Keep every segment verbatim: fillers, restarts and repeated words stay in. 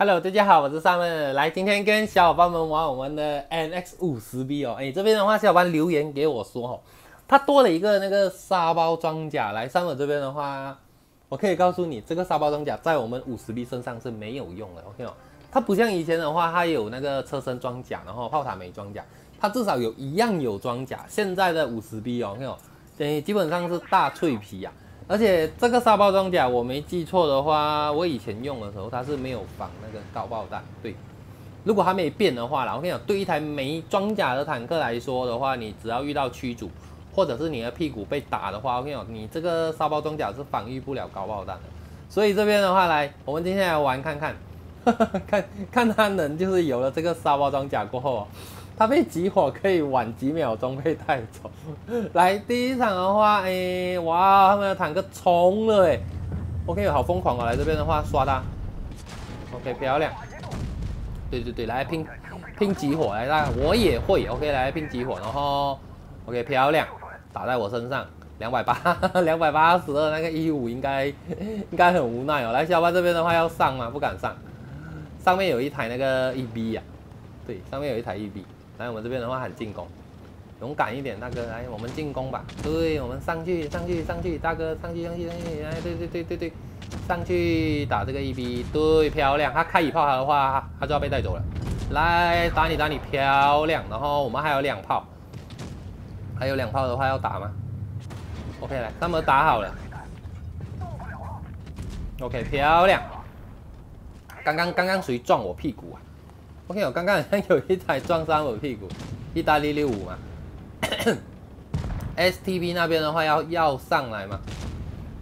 Hello， 大家好，我是 Summer。来，今天跟小伙伴们玩我们的 N X 五十B 哦。哎，这边的话，小伙伴留言给我说哦，它多了一个那个沙包装甲。来 ，Summer 这边的话，我可以告诉你，这个沙包装甲在我们 五十B 身上是没有用的。OK 哦，它不像以前的话，它有那个车身装甲，然后炮塔没装甲，它至少有一样有装甲。现在的 五十B 哦，OK 哦，哎，基本上是大脆皮呀、啊。 而且这个沙包装甲，我没记错的话，我以前用的时候它是没有防那个高爆弹。对，如果它没变的话啦，我跟你讲，对一台没装甲的坦克来说的话，你只要遇到驱逐，或者是你的屁股被打的话，我跟你讲，你这个沙包装甲是防御不了高爆弹的。所以这边的话，来，我们今天来玩看看，呵呵看看它能就是有了这个沙包装甲过后、哦，它被集火可以晚几秒钟被带走。来，第一场的话，哎，哇，他们的坦克冲了哎 ，OK， 好疯狂啊、哦！来这边的话刷他 ，OK， 漂亮。对对对，来拼拼集火，来啦，我也会 ，OK， 来拼集火，然后 OK， 漂亮，打在我身上， 两百八十二那个一五应该应该很无奈哦。来，小伙伴这边的话要上嘛，不敢上，上面有一台那个 E B 呀、啊，对，上面有一台 E B， 来我们这边的话喊进攻。 勇敢一点，大哥，来，我们进攻吧！对，我们上去，上去，上去，大哥，上去，上去，上去，哎，对对对对对，上去打这个E B，对，漂亮！他开一炮的话，他就要被带走了。来，打你，打你，漂亮！然后我们还有两炮，还有两炮的话要打吗 ？OK， 来，那么打好了。OK， 漂亮！刚刚刚刚谁撞我屁股啊 ？OK， 我刚刚好像有一台撞伤我屁股，意大利六五嘛。 S T B 那边的话要要上来嘛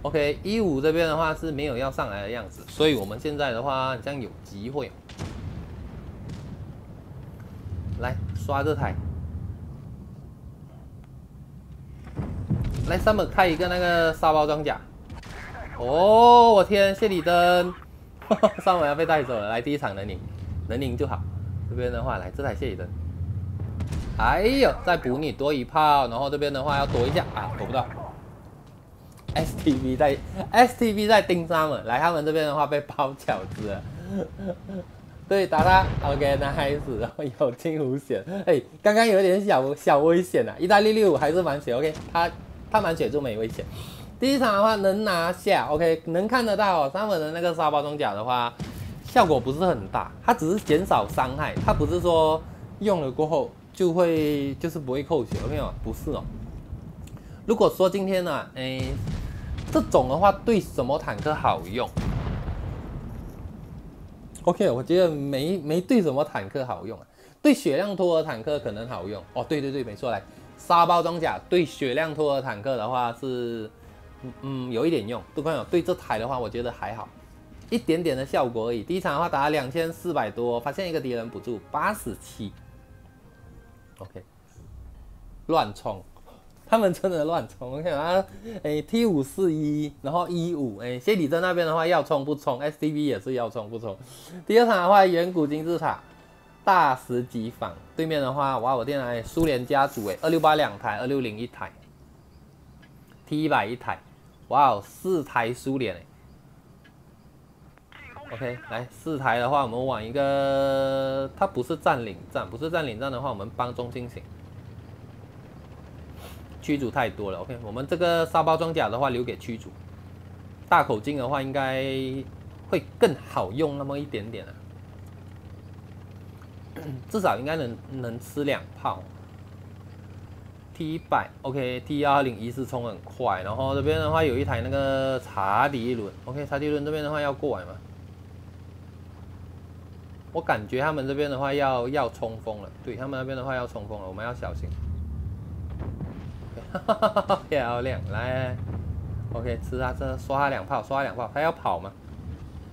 ？OK， 一五这边的话是没有要上来的样子，所以我们现在的话好像有机会、哦。来刷这台，来 Summer 开一个那个沙包装甲。哦，我天，谢里登，上尾要被带走了。来第一场能赢，能赢就好。这边的话来这台谢里登。 哎呦，再补你多一炮，然后这边的话要躲一下啊，躲不到。S T B 在 S T B 在盯他们，来他们这边的话被包饺子了。对，打他 ，OK， 那开始，然后有惊无险。哎，刚刚有点小小危险啊，意大利六五还是满血 ，OK， 他他满血就没危险。第一场的话能拿下 ，OK， 能看得到、哦、他们的那个沙包装甲的话，效果不是很大，它只是减少伤害，它不是说用了过后。 就会就是不会扣血，有没有？不是哦。如果说今天呢、啊，哎，这种的话对什么坦克好用 ？OK， 我觉得没没对什么坦克好用啊，对血量托的坦克可能好用哦。对对对，没错，来沙包装甲对血量托的坦克的话是，嗯，有一点用。对朋友，对这台的话，我觉得还好，一点点的效果而已。第一场的话打了 两千四百 多，发现一个敌人补助 八十七。 OK， 乱冲，他们真的乱冲。我看啊，哎 T 五四一，然后一五，哎，谢里镇那边的话要冲不冲 ，S T B 也是要冲不冲。第二场的话，远古金字塔大石级坊对面的话，哇，我天啊，苏联家族哎， 二六八两台， 二六零一台 ，T 一百一台，哇哦，四台苏联哎。OK， 来四台的话，我们往一个，它不是占领战，不是占领战的话，我们帮中心型驱逐太多了。OK， 我们这个沙包装甲的话留给驱逐，大口径的话应该会更好用那么一点点啊，至少应该能能吃两炮。T 一百 OK， T 一二零一是冲很快，然后这边的话有一台那个查迪伦 ，OK， 查迪伦这边的话要过来嘛。 我感觉他们这边的话要要冲锋了，对他们那边的话要冲锋了，我们要小心。漂亮，来 ，OK， 吃他这刷他两炮，刷他两炮，他要跑吗？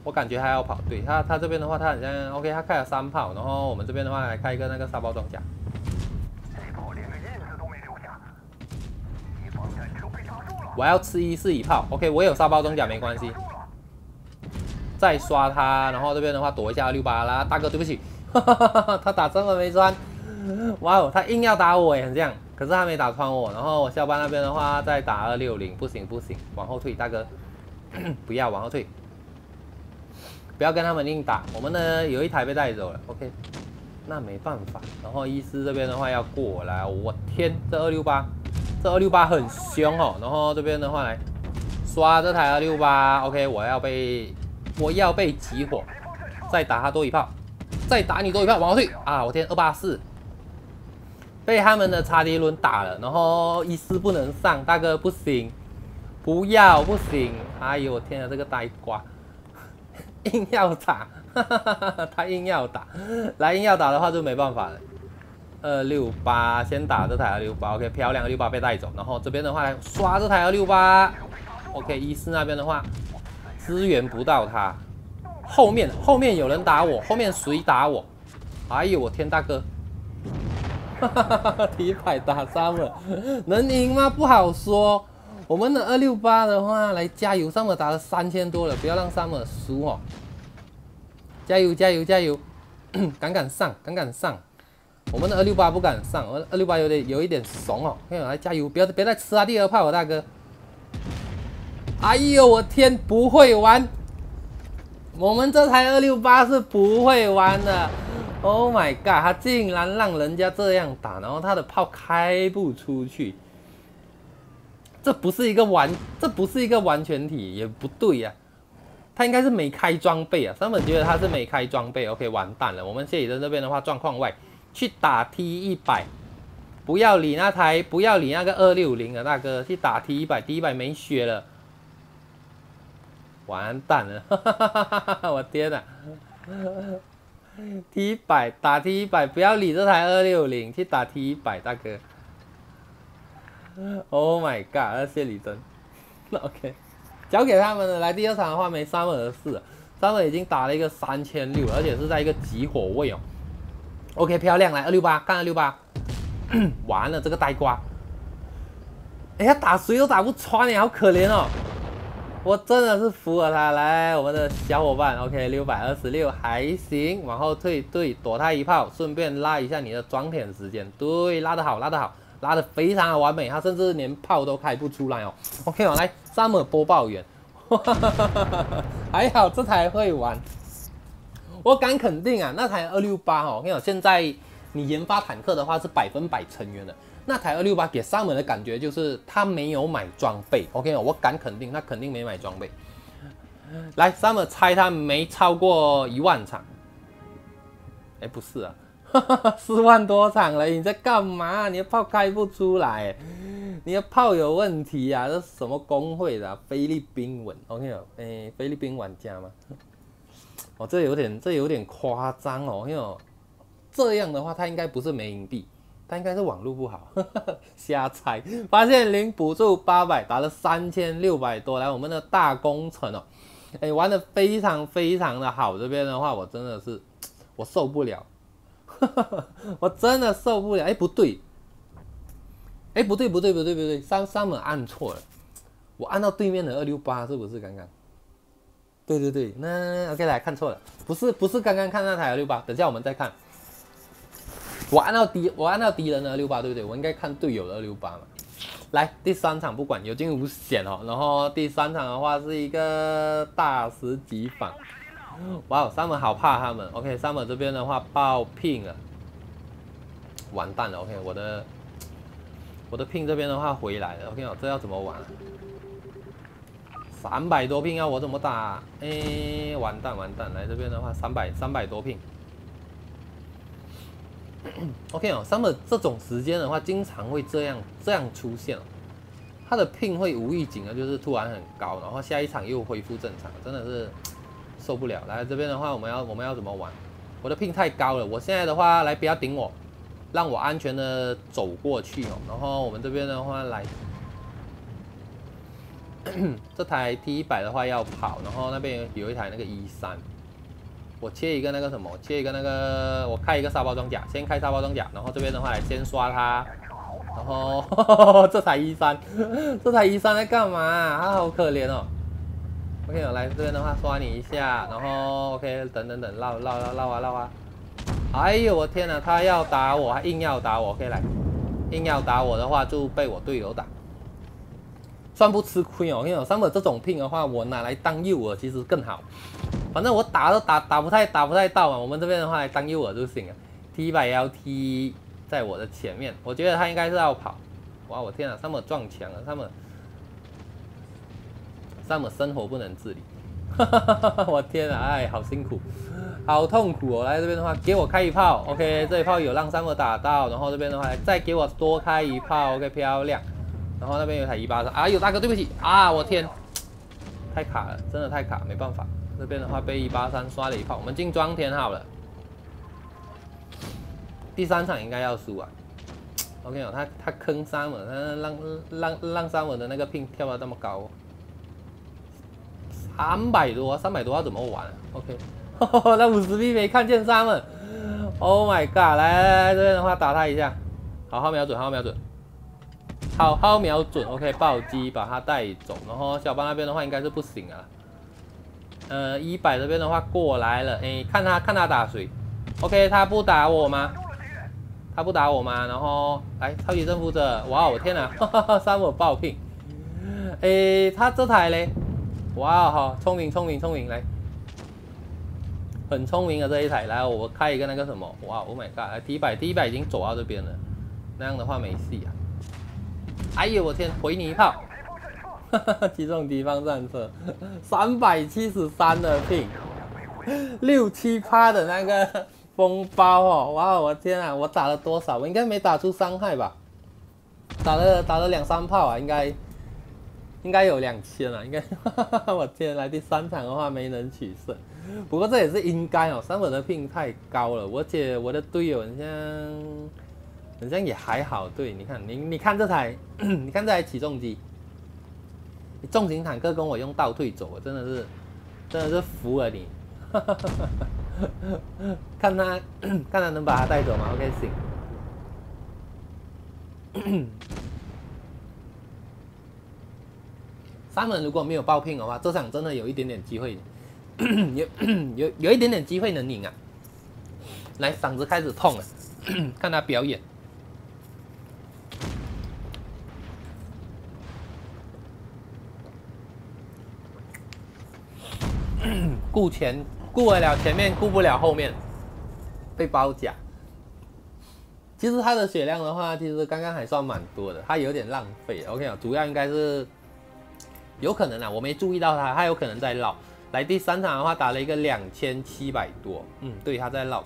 我感觉他要跑，对他他这边的话，他好像 OK， 他开了三炮，然后我们这边的话来开一个那个沙包装甲。我要吃一四一炮 ，OK， 我有沙包装甲没关系。 再刷他，然后这边的话躲一下六八啦，大哥对不起，哈哈哈哈他打身份没穿，哇哦，他硬要打我也很这样，可是他没打穿我，然后我下班那边的话再打二六零，不行不行，往后退大哥，不要往后退，不要跟他们硬打。我们呢有一台被带走了 ，OK， 那没办法。然后医师这边的话要过来，我天，这二六八，这二六八很凶哦。然后这边的话来刷这台二六八 ，OK， 我要被我要被集火，再打他多一炮，再打你多一炮，往后退啊！我天， 二八四。 被他们的查迪伦打了，然后医师不能上，大哥不行，不要不行！哎呦我天啊，这个呆瓜硬要打哈哈哈哈，他硬要打，来硬要打的话就没办法了。二六八先打这台二六八 ，OK， 漂亮二六八被带走，然后这边的话刷这台二六八 ，OK， 医师那边的话支援不到他，后面后面有人打我，后面谁打我？哎呦我天，大哥！ 提牌打 Summer 能赢吗？不好说。我们的二六八的话，来加油 ！Summer 打了三千多了，不要让 Summer 输哦！加油加油加油！敢敢上，敢敢上！我们的二六八不敢上，我二六八有点有一点怂哦。朋友来加油，不要别再吃啊第二炮，我大哥！哎呦我天，不会玩！我们这台二六八是不会玩的。 Oh my god！ 他竟然让人家这样打，然后他的炮开不出去，这不是一个完，这不是一个完全体，也不对呀、啊。他应该是没开装备啊，他们觉得他是没开装备。OK， 完蛋了。我们谢雨珍这边的话，状况外去打 T 一百， 不要理那台，不要理那个二六零啊，大哥去打 T 一百，T 一百没血了，完蛋了，哈哈哈哈哈哈！我天哪！T 一百打 T 一百， 不要理这台二六零，去打 T 一百， 大哥。Oh my god！ 谢李真 ，OK， 交给他们了。来第二场的话，没三文的事，三文已经打了一个三千六，而且是在一个集火位哦。OK， 漂亮，来二六八，干二六八。完了，这个呆瓜，哎呀，打谁都打不穿，你好可怜哦。 我真的是服了他，来我们的小伙伴 ，OK， 六百二十六还行，往后退对，躲他一炮，顺便拉一下你的装填时间，对，拉得好，拉得好，拉得非常的完美，他甚至连炮都开不出来哦。OK 哦，来 Summer 播报员，还好这台会玩，我敢肯定啊，那台二六八哦，我跟你讲，现在你研发坦克的话是百分百成员的。 那台二六八给 Summer 的感觉就是他没有买装备 ，OK， 我敢肯定他肯定没买装备。来 ，Summer 猜他没超过一万场，哎，不是啊，四万多场了，你在干嘛？你的炮开不出来，你的炮有问题啊！这是什么工会的、啊？菲律宾文 ，OK， 哎，菲律宾玩家吗？哦，这有点这有点夸张哦，因为这样的话他应该不是没营地。 他应该是网络不好，呵呵瞎猜。发现零补助八百，打了三千六百多。来，我们的大工程哦，哎，玩的非常非常的好。这边的话，我真的是我受不了呵呵，我真的受不了。哎，不对，哎，不对，不对，不对，不对，三三门按错了，我按到对面的二六八是不是刚刚？对对对，那 OK 来看错了，不是不是刚刚看那台二六八，等下我们再看。 我按到敌，我按到敌人的二六八，对不对？我应该看队友的二六八嘛。来，第三场不管有惊无险哦。然后第三场的话是一个大石级反，哇，三门好怕他们。OK， 三门这边的话爆ping了，完蛋了。OK， 我的我的ping这边的话回来了。OK， 这要怎么玩？三百多ping啊，我怎么打？哎，完蛋完蛋！来这边的话，三百三百多ping。 OK 哦 ，Summer 这种时间的话，经常会这样这样出现、哦，他的ping会无预警的，就是突然很高，然后下一场又恢复正常，真的是受不了。来这边的话，我们要我们要怎么玩？我的ping太高了，我现在的话来不要顶我，让我安全的走过去哦。然后我们这边的话来，这台 T 一百 的话要跑，然后那边有一台那个 E 三。 我切一个那个什么，切一个那个，我开一个沙包装甲，先开沙包装甲，然后这边的话来先刷它，然后呵呵呵这台 E 三，这台 E 三 在干嘛、啊？它好可怜哦。OK， 我来这边的话刷你一下，然后 OK， 等等等，绕绕绕绕啊绕啊！哎呦我天哪，他要打我，他硬要打我 ，OK 来，硬要打我的话就被我队友打，算不吃亏哦。因为Summer这种ping的话，我拿来当诱饵其实更好。反正我打都打打不太打不太到嘛。我们这边的话当诱饵就行了。T 一百 L T 在我的前面，我觉得他应该是要跑。哇，我天啊，Summer撞墙了，Summer，Summer生活不能自理。 我天啊，哎，好辛苦，好痛苦哦！来这边的话，给我开一炮 ，OK， 这一炮有让Summer打到，然后这边的话再给我多开一炮 ，OK， 漂亮。然后那边有台一八三，哎呦大哥，对不起啊，我天，太卡了，真的太卡，没办法。这边的话被一八三刷了一炮，我们进装填好了。第三场应该要输啊 ，OK 哦，他他坑Summer，他让让让Summer的那个ping跳到这么高、哦。 三百多，三百多要怎么玩、啊、？OK， 那五十 B 没看见Summer ，Oh my god！ 来来来，这边的话打他一下，好好瞄准，好好瞄准，好好瞄准 ，OK， 暴击把他带走。然后小巴那边的话应该是不行啊，呃， 一百这边的话过来了，哎，看他看他打谁 ，OK， 他不打我吗？他不打我吗？然后来超级征服者，哇，我天哪、啊、，Summer 爆屏，哎，他这台嘞。 哇，好聪明，聪明，聪明，来，很聪明的这一台，来，我开一个那个什么，哇 ，Oh my god， 来 T 一百 T 一百已经走到这边了，那样的话没戏啊！哎呦，我天，回你一炮，哈哈，击中敌方战车，三百七十三的ping，六七趴的那个风包哦，哇，我天啊，我打了多少？我应该没打出伤害吧？打了打了两三炮啊，应该。 应该有两千了，应该，我天，来第三场的话没能取胜，不过这也是应该哦。Summer的ping太高了，而且我的队友好像，好像也还好。对，你看，你你看这台，你看这台起重机，你重型坦克跟我用倒退走，我真的是，真的是服了你。看他，看他能把他带走吗 ？OK， 行。Summer如果没有爆ping的话，这场真的有一点点机会，有有有一点点机会能赢啊！来，嗓子开始痛了，看他表演。顾前顾得了前面，顾不了后面，被包夹。其实他的血量的话，其实刚刚还算蛮多的，他有点浪费。OK 啊，主要应该是。 有可能啊，我没注意到他，他有可能在绕。来第三场的话，打了一个两千七百多，嗯，对，他在绕。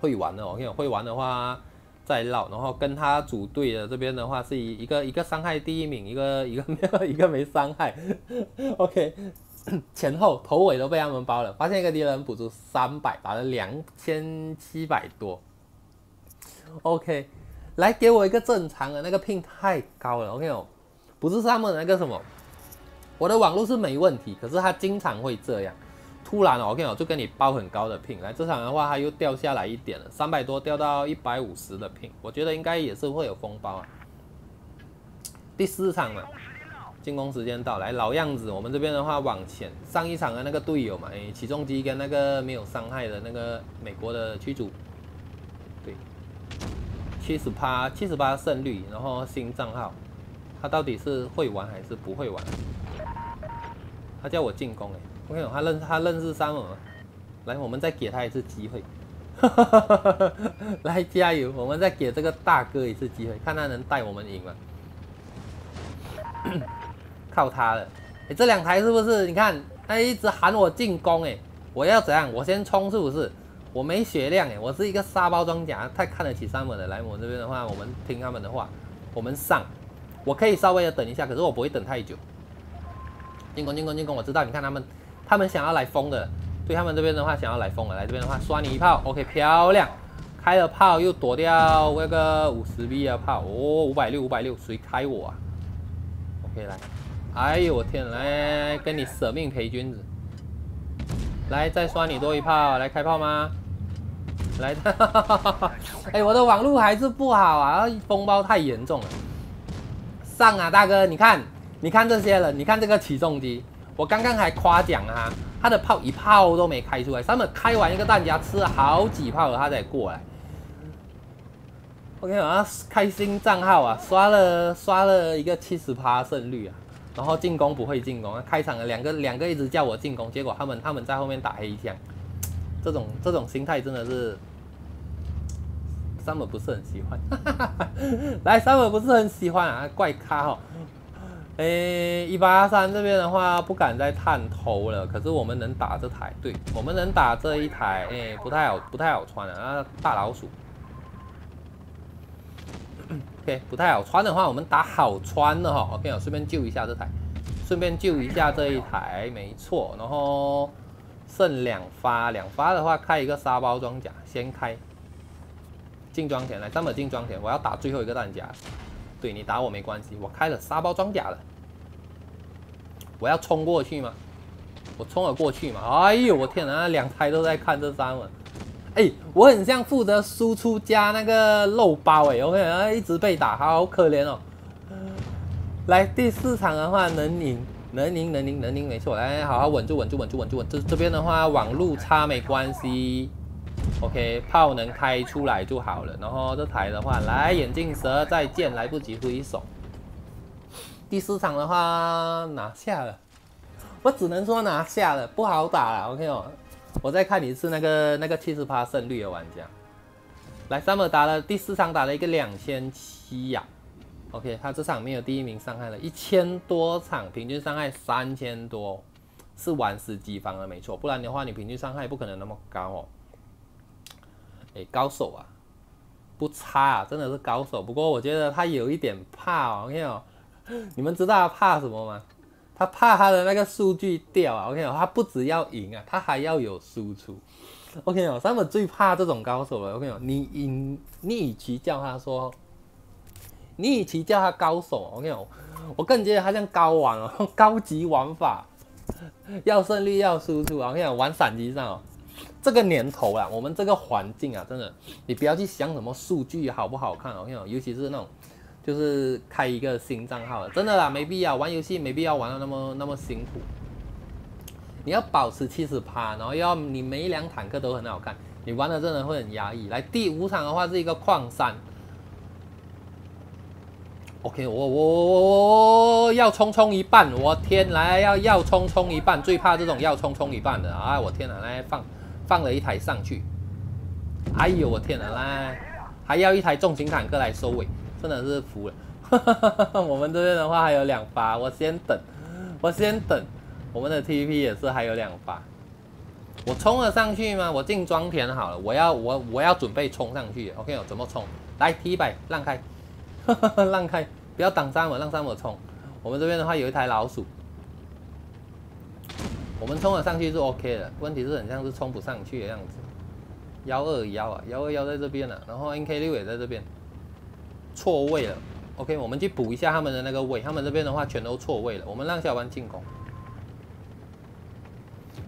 会玩的，我跟你讲，会玩的话在绕，然后跟他组队的这边的话是一个一个伤害第一名，一个一个没有一个没伤害。OK， 前后头尾都被他们包了。发现一个敌人补助三百，打了两千七百多。OK， 来给我一个正常的，那个 ping 太高了。我跟你讲，不是他们那个什么。 我的网络是没问题，可是它经常会这样，突然哦，我跟你讲，就跟你包很高的ping，来这场的话它又掉下来一点了，三百多掉到一百五十的ping，我觉得应该也是会有风包啊。第四场嘛，进攻时间到，来老样子，我们这边的话往前，上一场的那个队友嘛，哎，起重机跟那个没有伤害的那个美国的驱逐，对，七十八七十八胜率，然后新账号，他到底是会玩还是不会玩？ 他叫我进攻哎，我看他认他认识Summer吗？来，我们再给他一次机会，来加油！我们再给这个大哥一次机会，看他能带我们赢吗？靠他了！哎，这两台是不是？你看，他一直喊我进攻哎，我要怎样？我先冲是不是？我没血量哎，我是一个沙包装甲，太看得起Summer的。来，我这边的话，我们听他们的话，我们上，我可以稍微的等一下，可是我不会等太久。 进攻进攻进攻！我知道，你看他们，他们想要来疯的，对他们这边的话想要来疯了，来这边的话刷你一炮 ，OK， 漂亮，开了炮又躲掉那个五十 B 的炮，哦，五百六五百六，谁开我啊 ？OK， 来，哎呦我天，来跟你舍命陪君子，来再刷你多一炮，来开炮吗？来，哎，我的网路还是不好啊，风暴太严重了，上啊大哥，你看。 你看这些人，你看这个起重机，我刚刚还夸奖啊，他的炮一炮都没开出来。他们开完一个弹夹，吃了好几炮了，他才过来。我跟你讲，开新账号啊，刷了刷了一个七十趴胜率啊，然后进攻不会进攻啊，开场的两个两个一直叫我进攻，结果他们他们在后面打黑枪，这种这种心态真的是 ，Summer 不是很喜欢，来 Summer 不是很喜欢啊，怪咖哦。诶，一八三这边的话不敢再探头了，可是我们能打这台，对我们能打这一台，诶，不太好不太好穿了啊，大老鼠。 OK， 不太好穿的话，我们打好穿的哈。OK， 我顺便救一下这台，顺便救一下这一台，没错。然后剩两发，两发的话开一个沙包装甲，先开。进装填来，三本进装填，我要打最后一个弹夹。对你打我没关系，我开了沙包装甲了。我要冲过去吗？我冲了过去嘛？哎呦，我天啊，两台都在看这三文。 哎、欸，我很像负责输出加那个肉包哎、欸，我感觉一直被打，好可怜哦。来第四场的话能赢，能赢，能赢，能赢，没错。来，好好稳住，稳住，稳住，稳住，稳住。这边的话网路差没关系 ，OK， 炮能开出来就好了。然后这台的话，来眼镜蛇再见，来不及挥手。第四场的话拿下了，我只能说拿下了，不好打了 ，OK 哦。 我再看一次那个那个百分之七十胜率的玩家，来 ，Summer 打了第四场打了一个两千七呀 ，OK， 他这场没有第一名伤害了一千多场，平均伤害三千多，是玩死机方了没错，不然的话你平均伤害不可能那么高哦。哎，高手啊，不差、啊，真的是高手。不过我觉得他有一点怕哦 ，OK 哦，你们知道他怕什么吗？ 他怕他的那个数据掉啊 ，OK 哦，他不只要赢啊，他还要有输出 ，OK 哦。Summer最怕这种高手了 ，OK 哦。你你你与其叫他说，你与其叫他高手 ，OK 哦，我更觉得他像高玩哦，高级玩法，要胜率要输出啊 ，OK 哦，玩闪击上哦，这个年头啦，我们这个环境啊，真的，你不要去想什么数据好不好看 ，OK 哦，尤其是那种。 就是开一个新账号了，真的啦，没必要玩游戏，没必要玩到那么那么辛苦。你要保持百分之七十，然后要你每一辆坦克都很好看，你玩的真的会很压抑。来第五场的话是一个矿山 ，OK， 我我我我要冲冲一半，我天，来要要冲冲一半，最怕这种要冲冲一半的啊！我天哪，来放放了一台上去，哎呦我天哪，来还要一台重型坦克来收尾。 真的是服了，我们这边的话还有两发，我先等，我先等。我们的 T V P 也是还有两发，我冲了上去吗？我进装填好了，我要我我要准备冲上去。OK， 我怎么冲？来 T 一百让开，让开，不要挡三我，让三我冲。我们这边的话有一台老鼠，我们冲了上去是 OK 的，问题是很像是冲不上去的样子。一二一啊，一二一在这边了、啊，然后 N K 六也在这边。 错位了 ，OK， 我们去补一下他们的那个位，他们这边的话全都错位了。我们让小班进攻，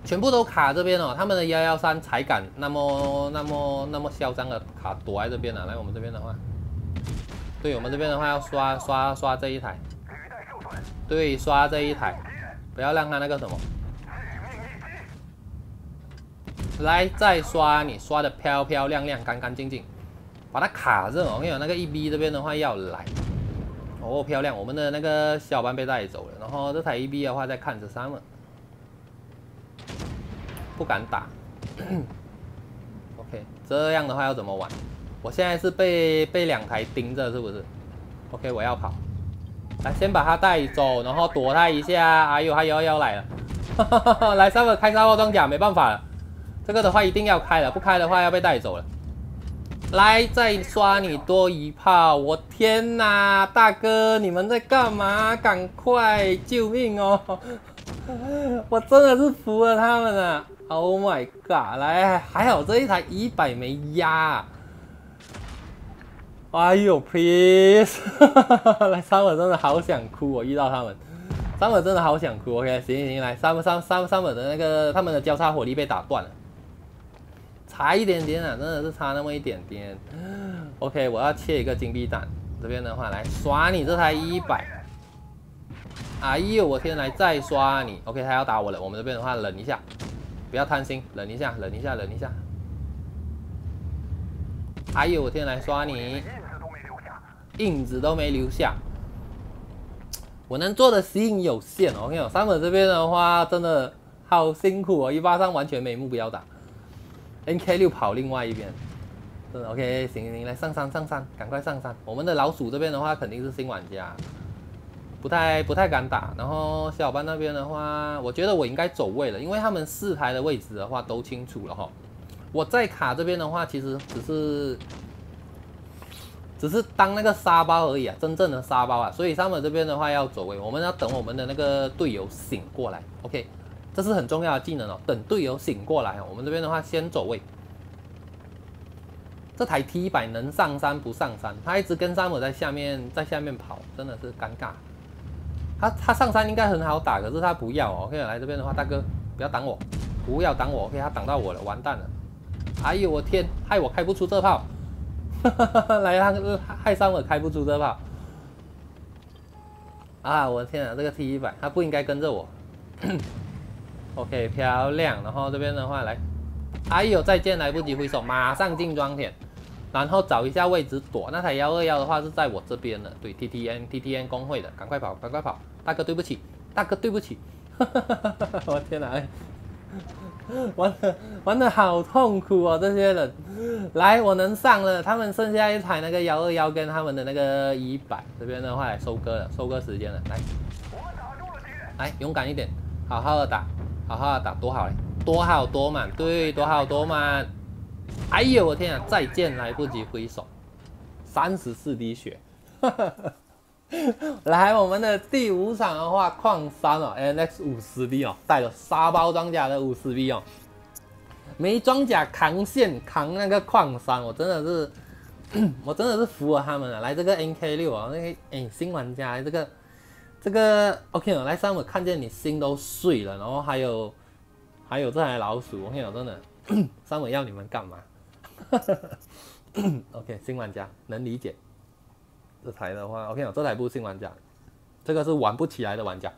全部都卡这边哦。他们的一一三才敢那么那么那么嚣张的卡躲在这边啊。来，我们这边的话，对我们这边的话要刷刷刷这一台，对，刷这一台，不要让他那个什么。来，再刷你刷的漂漂亮亮、干干净净。 把它卡着哦，因为那个 E B 这边的话要来，哦漂亮，我们的那个小班被带走了，然后这台 E B 的话在看着Summer，不敢打，OK， 这样的话要怎么玩？我现在是被被两台盯着，是不是 ？OK， 我要跑，来先把他带走，然后躲他一下，哎呦，他幺幺来了，哈哈哈哈，来Summer开沙包装甲，没办法了，这个的话一定要开了，不开的话要被带走了。 来，再刷你多一炮！我天哪，大哥，你们在干嘛？赶快救命哦！我真的是服了他们了 ！Oh my god！ 来，还好这一台一百没压。哎呦 ，please！ 来，Summer真的好想哭，我遇到他们，Summer真的好想哭。OK， 行行行，来，Summer Summer Summer的那个他们的交叉火力被打断了。 差一点点啊，真的是差那么一点点。OK， 我要切一个金币蛋，这边的话来刷你这台一百。哎呦，我天，来再刷你。OK， 他要打我了，我们这边的话忍一下，不要贪心，忍一下，忍一下，忍一下。哎呦，我天，来刷你，印子都没留下。 我我能做的吸引有限哦。我跟你讲 ，Summer 这边的话真的好辛苦哦，一八三完全没目标打 ，N K 六跑另外一边，真的 OK， 行行，来上山上山，赶快上山。我们的老鼠这边的话肯定是新玩家，不太不太敢打。然后小伙伴那边的话，我觉得我应该走位了，因为他们四台的位置的话都清楚了哈、哦。我在卡这边的话，其实只是。 只是当那个沙包而已啊，真正的沙包啊，所以Summer这边的话要走位，我们要等我们的那个队友醒过来 ，OK， 这是很重要的技能哦，等队友醒过来哦。我们这边的话先走位，这台 T 一百能上山不上山，他一直跟Summer在下面在下面跑，真的是尴尬。他他上山应该很好打，可是他不要哦。OK， 来这边的话，大哥不要挡我，不要挡我 ，OK， 他挡到我了，完蛋了，哎呦我天，害我开不出这炮。 来，他害伤我开不出这炮啊！我的天啊，这个 T 一百他不应该跟着我。OK， 漂亮。然后这边的话来，哎呦，再见，来不及挥手，马上进装填，然后找一下位置躲。那台一二一的话是在我这边的，对 T T N T T N 工会的，赶快跑，赶快跑！大哥对不起，大哥对不起。我天哪！ 玩的玩的好痛苦哦，这些人。来，我能上了，他们剩下一台那个一二一跟他们的那个一百，这边的话来收割了，收割时间了。来，来勇敢一点，好好的打，好好的打，多好嘞，多好多满，对，多好多满。哎呦，我天啊，再见来不及挥手，三十四滴血。来，我们的第五场的话，矿山哦 ，N X 五十B 哦，带了沙包装甲的 五十B 哦，没装甲扛线扛那个矿山，我真的是，我真的是服了他们了。来这个 N K 六啊、哦，那个哎新玩家这个这个 OK 哦，来三我看见你心都碎了，然后还有还有这台老鼠 ，OK 哦，真的三我要你们干嘛？OK 新玩家能理解。 这台的话 ，OK 哦，这台不是新玩家，这个是玩不起来的玩家。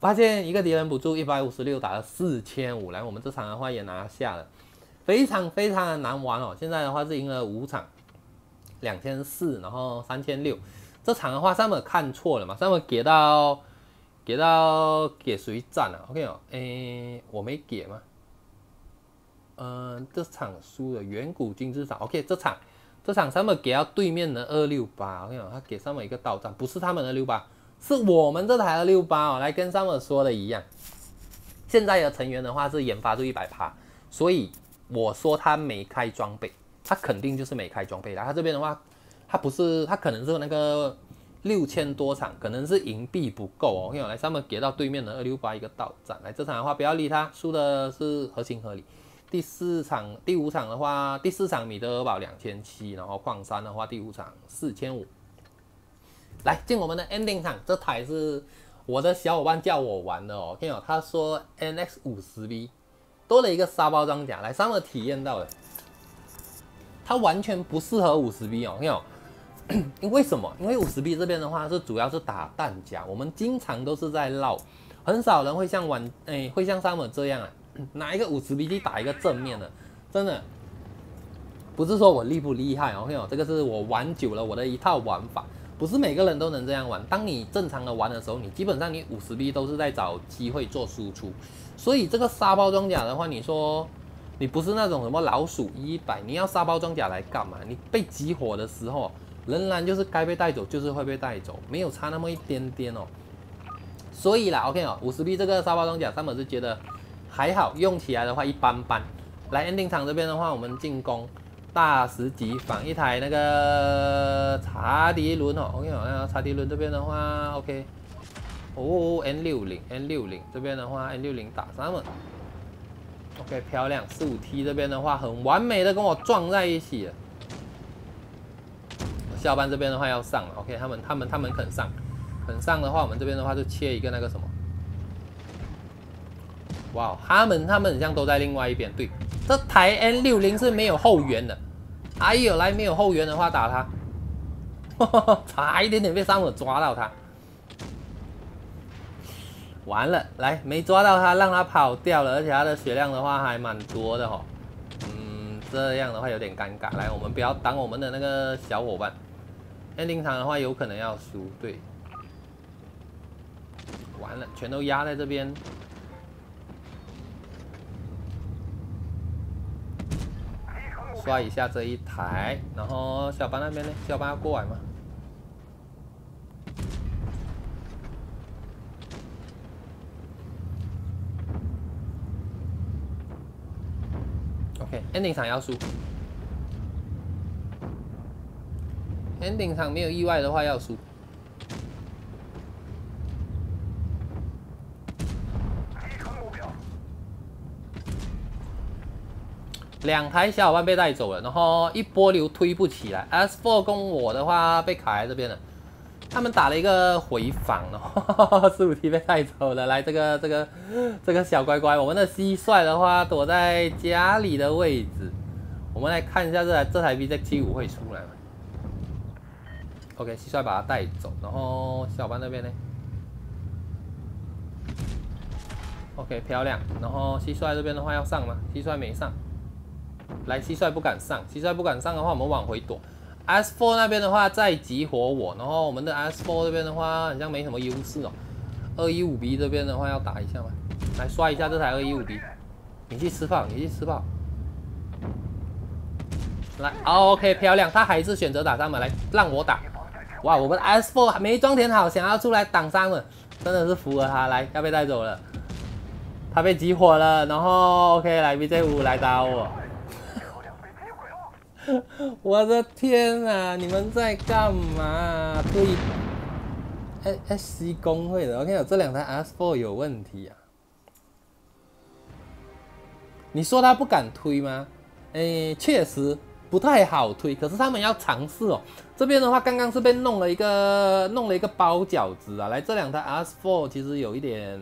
发现一个敌人补助一百五十六打了 四千五百， 来我们这场的话也拿下了，非常非常的难玩哦。现在的话是赢了五场， 两千四百， 然后 三千六百。这场的话，Summer看错了嘛？Summer给到给到给谁站了、啊、？OK 哦，诶，我没给吗？嗯、呃，这场输了，远古金字塔 ，OK 这场。 这场Summer给到对面的二六八，我跟你讲，他给Summer一个刀斩，不是他们的二六八，是我们这台二六八哦。来跟Summer说的一样，现在的成员的话是研发出一百趴，所以我说他没开装备，他肯定就是没开装备。然后他这边的话，他不是，他可能是那个六千多场，可能是银币不够哦。我跟你讲，来Summer给到对面的二六八一个刀斩，来这场的话不要理他，输的是合情合理。 第四场、第五场的话，第四场米德尔堡 两千七百， 然后矿山的话，第五场 四千五百。来进我们的 ending 场，这台是我的小伙伴叫我玩的哦。听友他说 N X 五十B 多了一个沙包装甲，来Summer体验到了，它完全不适合 五十B 哦。听友，因为什么？因为 五十B 这边的话是主要是打弹夹，我们经常都是在绕，很少人会像玩哎会像Summer这样啊。 拿一个 五十B 去打一个正面的，真的不是说我厉不厉害哦，朋友，这个是我玩久了我的一套玩法，不是每个人都能这样玩。当你正常的玩的时候，你基本上你 五十B 都是在找机会做输出，所以这个沙包装甲的话，你说你不是那种什么老鼠一百，你要沙包装甲来干嘛？你被集火的时候，仍然就是该被带走就是会被带走，没有差那么一点点哦。所以啦 ，OK 哦 ，五十B 这个沙包装甲，他们是觉得。 还好，用起来的话一般般。来 ending 场这边的话，我们进攻大十级仿一台那个查迪伦哦 ，OK 哦，那查迪伦这边的话 ，OK， 哦 N 六十 N 六十这边的话 N 六十打他们 ，OK 漂亮， 四五 T 这边的话很完美的跟我撞在一起了。下班这边的话要上了 ，OK 他们他们他们肯上，肯上的话我们这边的话就切一个那个什么。 哇、wow, ，他们他们好像都在另外一边。对，这台 N 六十是没有后援的。哎呦，来没有后援的话打他，呵呵差一点点被Summer抓到他。完了，来没抓到他，让他跑掉了，而且他的血量的话还蛮多的哦。嗯，这样的话有点尴尬。来，我们不要挡我们的那个小伙伴。N 零场的话有可能要输，对。完了，全都压在这边。刷一下这一台，然后小巴那边呢？小巴要过来吗？ ending 场要输 ，ending 场没有意外的话要输。两台小伙伴被带走了，然后一波流推不起来。S 四 跟我的话被卡在这边了，他们打了一个回防，然后十五 T 被带走了。来，这个这个这个小乖乖，我们的蟋蟀的话躲在家里的位置。我们来看一下这台这台 V Z 七十五 会出来吗 ？OK， 蟋蟀把它带走，然后小伙伴那边呢 ？OK， 漂亮。然后蟋蟀这边的话要上吗？蟋蟀没上。 来，蟋蟀不敢上，蟋蟀不敢上的话，我们往回躲。S 四 那边的话，再集火我，然后我们的 S 四 这边的话，好像没什么优势哦。二一五 B 这边的话，要打一下嘛，来刷一下这台二一五 B。你去吃炮，你去吃炮。来 ，OK， 漂亮，他还是选择打三门，来让我打。哇，我们的 S 四 还没装填好，想要出来挡三门，真的是服了他，来要被带走了，他被集火了，然后 OK， 来 V Z 五 来打我。 我的天啊！你们在干嘛？对 ，S C 工会的 ，OK， 有这两台 S 四 有问题啊。你说他不敢推吗？诶，确实不太好推，可是他们要尝试哦。这边的话，刚刚是被弄了一个弄了一个包饺子啊。来，这两台 S 四 其实有一点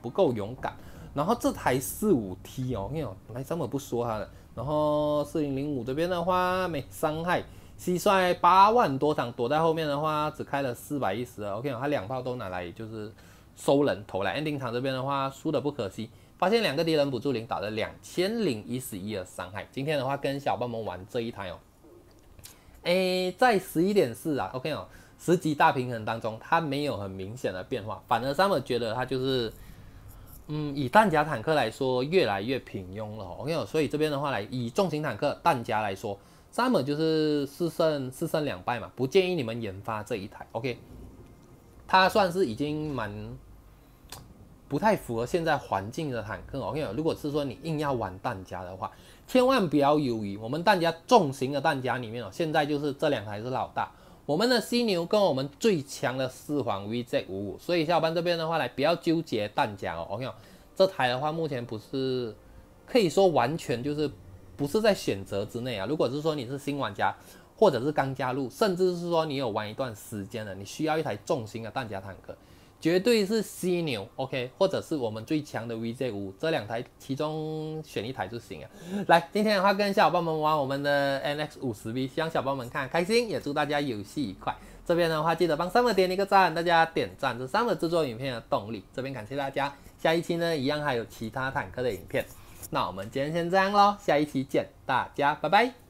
不够勇敢。然后这台四五 T 哦，你看，来根本不说他了。 然后四零零五这边的话没伤害，蟋蟀八万多场躲在后面的话只开了四百一十二 ，OK， 他两炮都拿来就是收人头来。ending 场这边的话输的不可惜，发现两个敌人补助零打了两千零一十一的伤害。今天的话跟小伙伴们玩这一台哦，哎，在 十一点四 啊 ，OK 哦，十级大平衡当中它没有很明显的变化，反而 Summer 觉得它就是。 嗯，以弹夹坦克来说，越来越平庸了。OK， 所以这边的话来，以重型坦克弹夹来说 ，Summer 就是四胜四胜两败嘛，不建议你们研发这一台。OK， 它算是已经蛮不太符合现在环境的坦克。OK， 如果是说你硬要玩弹夹的话，千万不要犹豫。我们弹夹重型的弹夹里面哦，现在就是这两台是老大。 我们的犀牛跟我们最强的四皇 V Z 五十五， 所以小伙伴这边的话来不要纠结弹夹哦。OK， 这台的话目前不是可以说完全就是不是在选择之内啊。如果是说你是新玩家，或者是刚加入，甚至是说你有玩一段时间了，你需要一台重型的弹夹坦克，绝对是犀牛 OK， 或者是我们最强的 V Z 五十五 这两台其中选一台就行了。来，今天的话跟小伙伴们玩我们的 N X 五十 B， 希望小伙伴们看开心，也祝大家游戏愉快。这边的话记得帮 Summer 点一个赞，大家点赞是 Summer 制作影片的动力。这边感谢大家，下一期呢一样还有其他坦克的影片。那我们今天先这样咯，下一期见，大家拜拜。